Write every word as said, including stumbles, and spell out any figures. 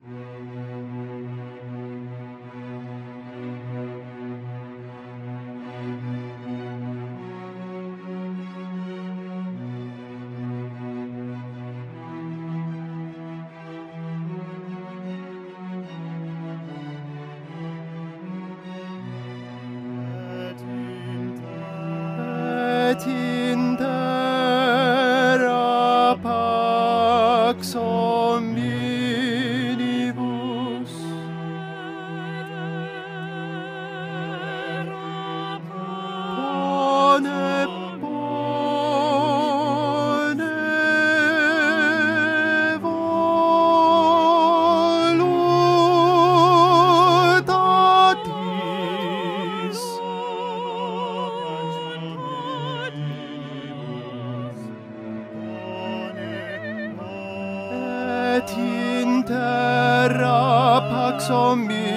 Et in terra pax hominibus, pone, pone voluntatis. Et in terra pax hominibus.